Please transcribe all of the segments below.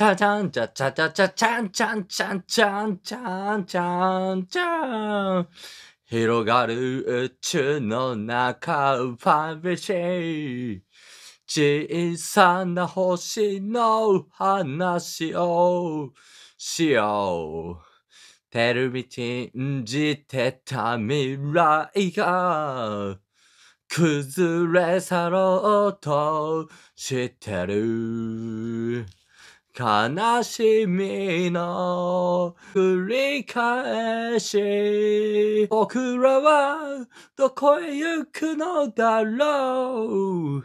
チャチャンチャチャチャチャチャンチャンチャンチャンチャンチャンチャン広がる宇宙の中寂しい小さな星の話をしよう。テレビ信じてた未来が崩れ去ろうとしてる。悲しみの繰り返し。僕らはどこへ行くのだろう。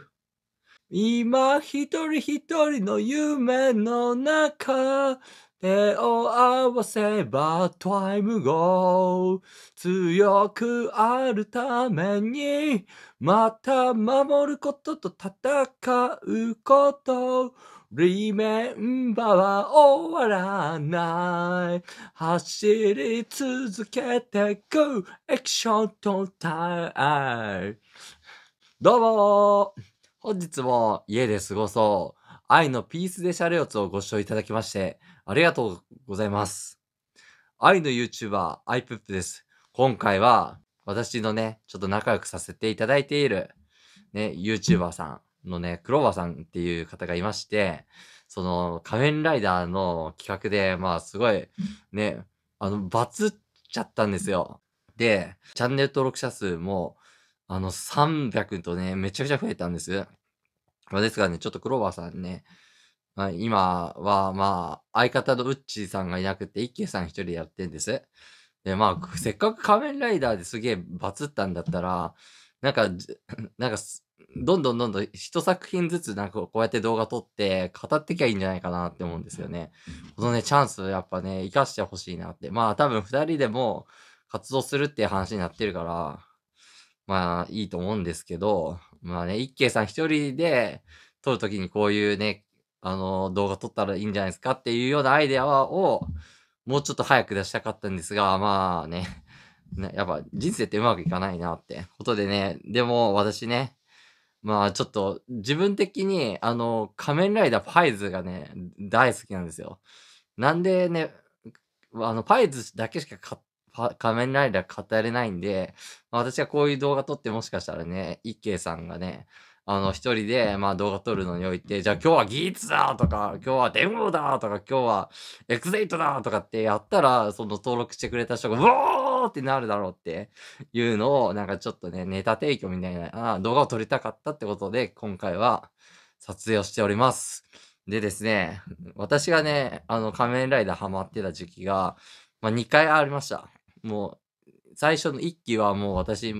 今一人一人の夢の中。手を合わせばタイムゴー。強くあるためにまた守ることと戦うこと。リメンバーは終わらない。走り続けてくエクションとタイ。どうも本日も家で過ごそう愛のピースでシャレオツをご視聴いただきましてありがとうございます。愛の YouTuber、アイプップです。今回は私のね、ちょっと仲良くさせていただいている、ね、YouTuber さんのね、クローバーさんっていう方がいまして、その仮面ライダーの企画で、まあすごいね、バツっちゃったんですよ。で、チャンネル登録者数も300とね、めちゃくちゃ増えたんです。まあ、ですからね、ちょっとクローバーさんね、まあ、今は、まあ、相方のウッチーさんがいなくて、イッケーさん一人でやってんです。で、まあ、せっかく仮面ライダーですげえバツったんだったら、なんか、どんどん一作品ずつ、なんかこうやって動画撮って、語ってきゃいいんじゃないかなって思うんですよね。このね、チャンスやっぱね、活かしてほしいなって。まあ、多分二人でも活動するっていう話になってるから、まあ、いいと思うんですけど、まあね、イッケーさん一人で撮るときにこういうね、動画撮ったらいいんじゃないですかっていうようなアイデアをもうちょっと早く出したかったんですが、まあね、やっぱ人生ってうまくいかないなってことでね、でも私ね、まあちょっと自分的に仮面ライダーパイズがね、大好きなんですよ。なんでね、パイズだけしか仮面ライダー語れないんで、私はこういう動画撮ってもしかしたらね、イッケーさんがね、一人で、まあ動画撮るのにおいて、じゃあ今日はギーツだとか、今日はデモだとか、今日はエクゼイトだとかってやったら、その登録してくれた人が、うおーってなるだろうっていうのを、なんかちょっとね、ネタ提供みたいな動画を撮りたかったってことで、今回は撮影をしております。でですね、私がね、仮面ライダーハマってた時期が、まあ2回ありました。もう、最初の1期はもう私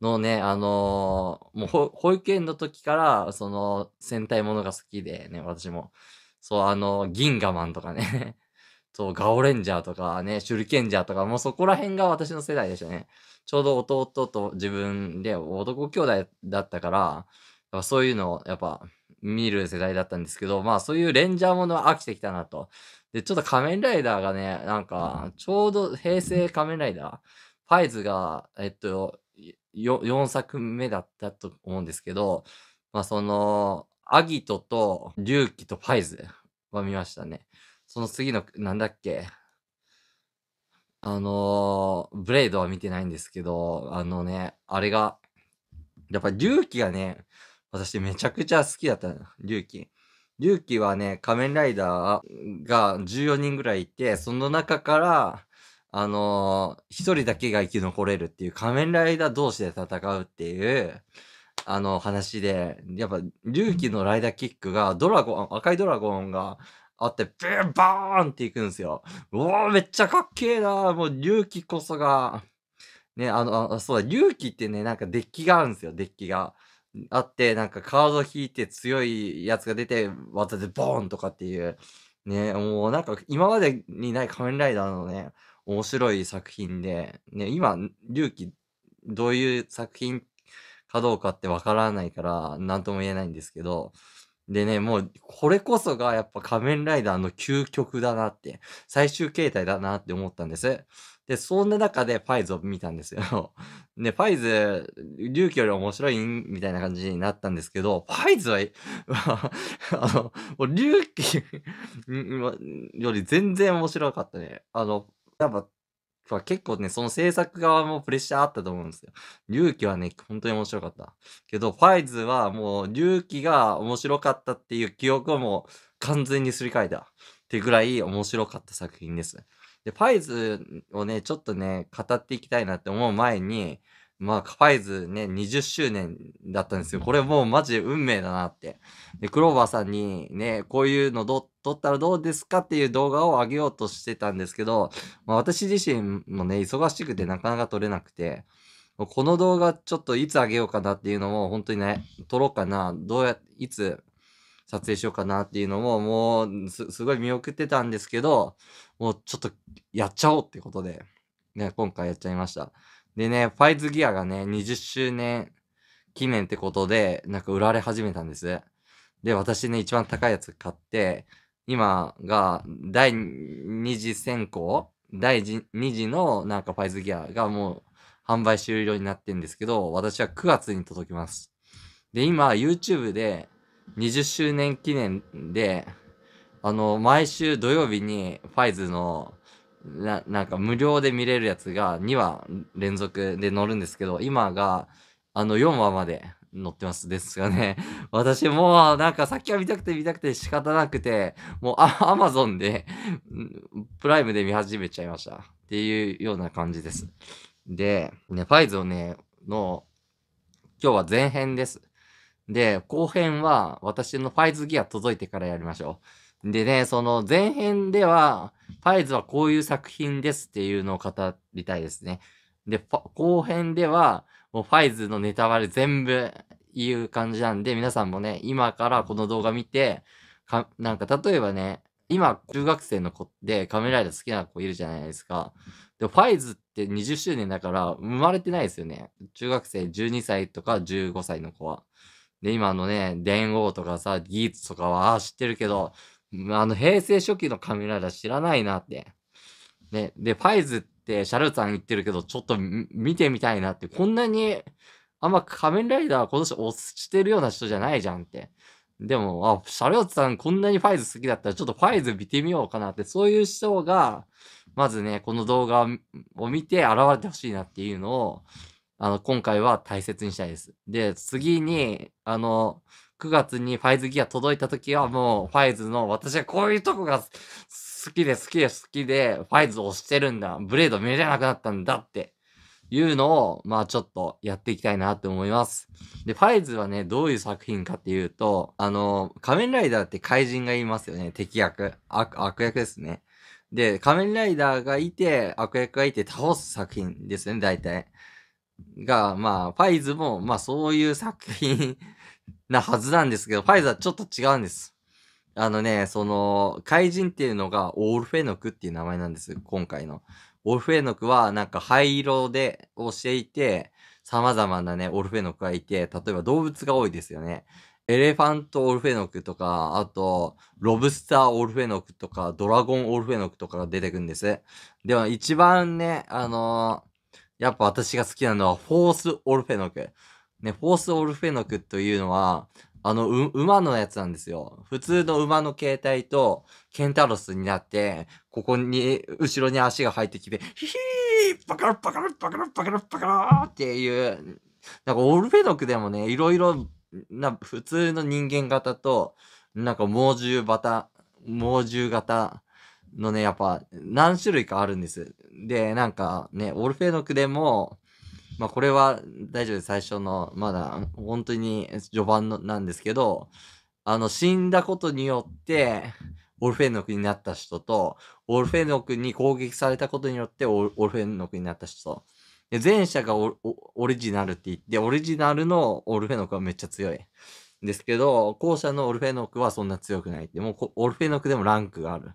のね、もう保育園の時から、その、戦隊ものが好きでね、私も。そう、銀河マンとかね、そう、ガオレンジャーとかね、シュルケンジャーとか、もうそこら辺が私の世代でしたね。ちょうど弟と自分で男兄弟だったから、そういうのをやっぱ見る世代だったんですけど、まあそういうレンジャーものは飽きてきたなと。で、ちょっと仮面ライダーがね、なんか、ちょうど平成仮面ライダー、パイズが、4作目だったと思うんですけど、まあその、アギトと龍騎とパイズは見ましたね。その次の、なんだっけ、ブレイドは見てないんですけど、ね、あれが、やっぱ龍騎がね、私めちゃくちゃ好きだったの、龍騎。龍騎はね、仮面ライダーが14人ぐらいいて、その中から、一人だけが生き残れるっていう、仮面ライダー同士で戦うっていう、話で、やっぱ、龍騎のライダーキックが、赤いドラゴンがあって、ビューバーンっていくんですよ。うわー、めっちゃかっけーなー。もう、龍騎こそが、ね、そうだ、龍騎ってね、なんかデッキがあるんですよ、デッキが。あって、なんかカード引いて強いやつが出て、技でボーンとかっていう、ね、もうなんか今までにない仮面ライダーのね、面白い作品で、ね、今、龍騎どういう作品かどうかってわからないから、なんとも言えないんですけど、でね、もうこれこそがやっぱ仮面ライダーの究極だなって、最終形態だなって思ったんです。で、そんな中でファイズを見たんですよ。で、ファイズ、龍騎より面白いみたいな感じになったんですけど、ファイズは、龍騎より全然面白かったね。やっぱ結構ね、その制作側もプレッシャーあったと思うんですよ。龍騎はね、本当に面白かった。けど、ファイズはもう龍騎が面白かったっていう記憶をもう完全にすり替えたってぐらい面白かった作品です。で、ファイズをね、ちょっとね、語っていきたいなって思う前に、まあ、ファイズね、20周年だったんですよ。これもうマジ運命だなって。で、クローバーさんにね、こういうの撮ったらどうですかっていう動画を上げようとしてたんですけど、まあ、私自身もね、忙しくてなかなか撮れなくて、この動画ちょっといつ上げようかなっていうのも、本当にね、撮ろうかな、いつ、撮影しようかなっていうのも、もう、すごい見送ってたんですけど、もうちょっとやっちゃおうってことで、ね、今回やっちゃいました。でね、ファイズギアがね、20周年記念ってことで、なんか売られ始めたんです。で、私ね、一番高いやつ買って、今が第2次選考、第2次のなんかファイズギアがもう販売終了になってんですけど、私は9月に届きます。で、今、YouTube で、20周年記念で、毎週土曜日にファイズの、なんか無料で見れるやつが2話連続で載るんですけど、今が、4話まで載ってます。ですがね、私もうなんか先が見たくて仕方なくて、もうAmazon で、プライムで見始めちゃいました。っていうような感じです。で、ね、ファイズをね、今日は前編です。で、後編は私のファイズギア届いてからやりましょう。でね、その前編では、ファイズはこういう作品ですっていうのを語りたいですね。で、後編では、もうファイズのネタバレ全部言う感じなんで、皆さんもね、今からこの動画見て、なんか例えばね、今、中学生の子で仮面ライダー好きな子いるじゃないですか。で、ファイズって20周年だから生まれてないですよね。中学生12歳とか15歳の子は。で、今のね、電王とかさ、ギーツとかは、知ってるけど、平成初期のカメラだ知らないなって。ね、で、ファイズって、シャルツさん言ってるけど、ちょっと見てみたいなって、こんなに、あんま仮面ライダー今年推してるような人じゃないじゃんって。でも、シャルツさんこんなにファイズ好きだったら、ちょっとファイズ見てみようかなって、そういう人が、まずね、この動画を見て現れてほしいなっていうのを、今回は大切にしたいです。で、次に、9月にファイズギア届いた時はもう、ファイズの、私はこういうとこが好きで、ファイズを推してるんだ、ブレード見れなくなったんだっていうのを、まあちょっとやっていきたいなって思います。で、ファイズはね、どういう作品かっていうと、仮面ライダーって怪人がいますよね、敵役。悪役ですね。で、仮面ライダーがいて、悪役がいて倒す作品ですよね、大体。が、まあ、ファイズも、まあ、そういう作品なはずなんですけど、ファイズはちょっと違うんです。怪人っていうのが、オールフェノクっていう名前なんです。今回の。オールフェノクは、なんか、灰色をしていて、様々なね、オールフェノクがいて、例えば動物が多いですよね。エレファントオールフェノクとか、あと、ロブスターオールフェノクとか、ドラゴンオールフェノクとかが出てくるんです。では、一番ね、やっぱ私が好きなのは、フォースオルフェノク。ね、フォースオルフェノクというのは、馬のやつなんですよ。普通の馬の形態と、ケンタロスになって、ここに、後ろに足が入ってきて、ヒヒーパカラパカラパカラパカラパカラっていう、なんかオルフェノクでもね、いろいろな、普通の人間型と、なんか猛獣型、のね、やっぱ、何種類かあるんです。で、なんかね、オルフェノクでも、まあこれは大丈夫です。最初の、まだ、本当に序盤のなんですけど、死んだことによって、オルフェノクになった人と、オルフェノクに攻撃されたことによって、オルフェノクになった人。で、前者がオリジナルって言って、オリジナルのオルフェノクはめっちゃ強い。ですけど、後者のオルフェノクはそんな強くないって、もうオルフェノクでもランクがある。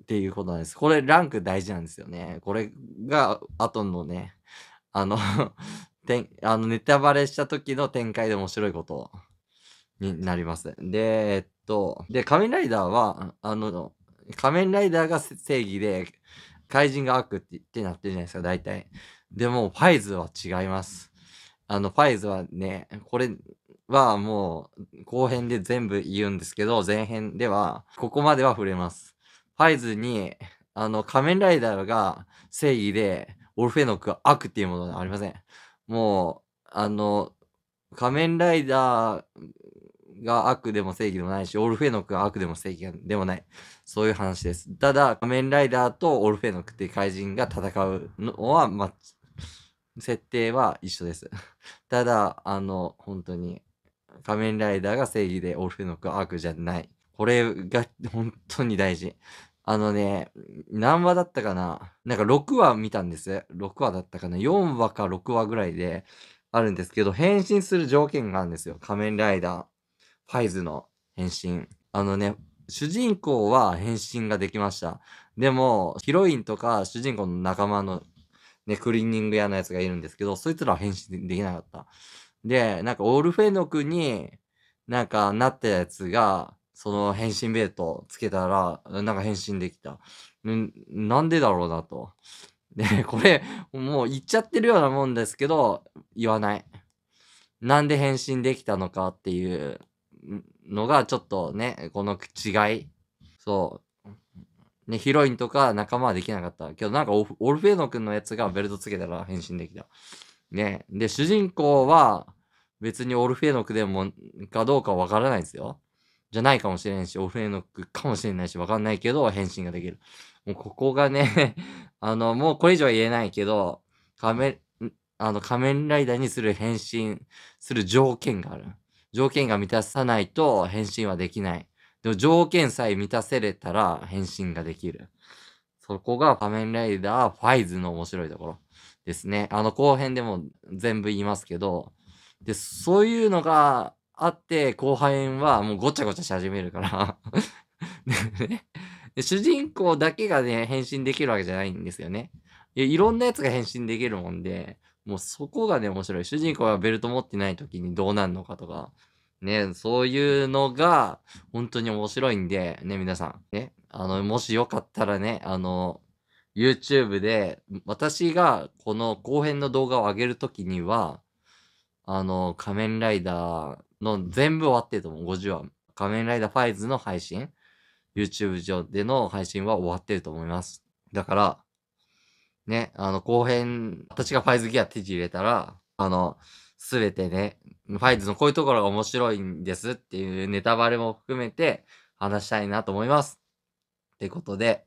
っていうことなんです。これ、ランク大事なんですよね。これが、後のね、ネタバレした時の展開で面白いことになります。で、仮面ライダーは、仮面ライダーが正義で、怪人が悪ってなってるじゃないですか、大体。でも、ファイズは違います。ファイズはね、これはもう、後編で全部言うんですけど、前編では、ここまでは触れます。ファイズに、仮面ライダーが正義で、オルフェノクは悪っていうものはありません。もう、仮面ライダーが悪でも正義でもないし、オルフェノクが悪でも正義でもない。そういう話です。ただ、仮面ライダーとオルフェノクっていう怪人が戦うのは、まあ、設定は一緒です。ただ、本当に、仮面ライダーが正義でオルフェノクは悪じゃない。これが本当に大事。ね、何話だったかな、なんか6話見たんです。6話だったかな ?4 話か6話ぐらいであるんですけど、変身する条件があるんですよ。仮面ライダー。ファイズの変身。主人公は変身ができました。でも、ヒロインとか主人公の仲間のね、クリーニング屋のやつがいるんですけど、そいつらは変身できなかった。で、なんかオルフェノクになんかなったやつが、その変身ベルトつけたら、なんか変身できた。なんでだろうなと。で、これ、もう言っちゃってるようなもんですけど、言わない。なんで変身できたのかっていう。のがちょっとね、この違い。そう。ね、ヒロインとか仲間はできなかった。けどなんかオルフェノ君のやつがベルトつけたら変身できた。ね。で、主人公は別にオルフェノクでもかどうかわからないですよ。じゃないかもしれんし、オルフェノクかもしれないし、わかんないけど変身ができる。もうここがね、もうこれ以上は言えないけど、仮面ライダーにする変身する条件がある。条件が満たさないと返信はできない。でも条件さえ満たせれたら返信ができる。そこが仮面ライダーファイズの面白いところですね。後編でも全部言いますけど、で、そういうのがあって、後編はもうごちゃごちゃし始めるから。主人公だけがね、返信できるわけじゃないんですよね。いろんなやつが返信できるもんで、もうそこがね、面白い。主人公がベルト持ってない時にどうなるのかとか、ね、そういうのが本当に面白いんで、ね、皆さん、ね、もしよかったらね、YouTube で、私がこの後編の動画を上げる時には、仮面ライダーの全部終わってると思う。50話。仮面ライダーファイズの配信、YouTube 上での配信は終わってると思います。だから、ね、後編、私がファイズギア手に入れたら、すべてね、ファイズのこういうところが面白いんですっていうネタバレも含めて話したいなと思います。ってことで、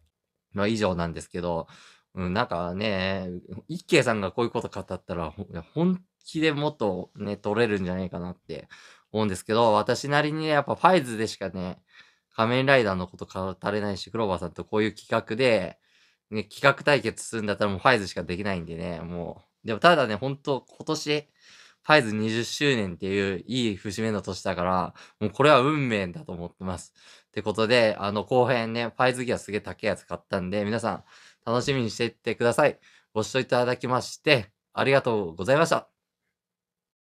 まあ以上なんですけど、なんかね、一慶さんがこういうこと語ったら、本気でもっとね、取れるんじゃないかなって思うんですけど、私なりにね、やっぱファイズでしかね、仮面ライダーのこと語れないし、クローバーさんとこういう企画で、ね、企画対決するんだったらもうファイズしかできないんでね、もう。でもただね、ほんと今年、ファイズ20周年っていういい節目の年だから、もうこれは運命だと思ってます。ってことで、後編ね、ファイズギアすげえ高いやつ買ったんで、皆さん楽しみにしていってください。ご視聴いただきまして、ありがとうございました。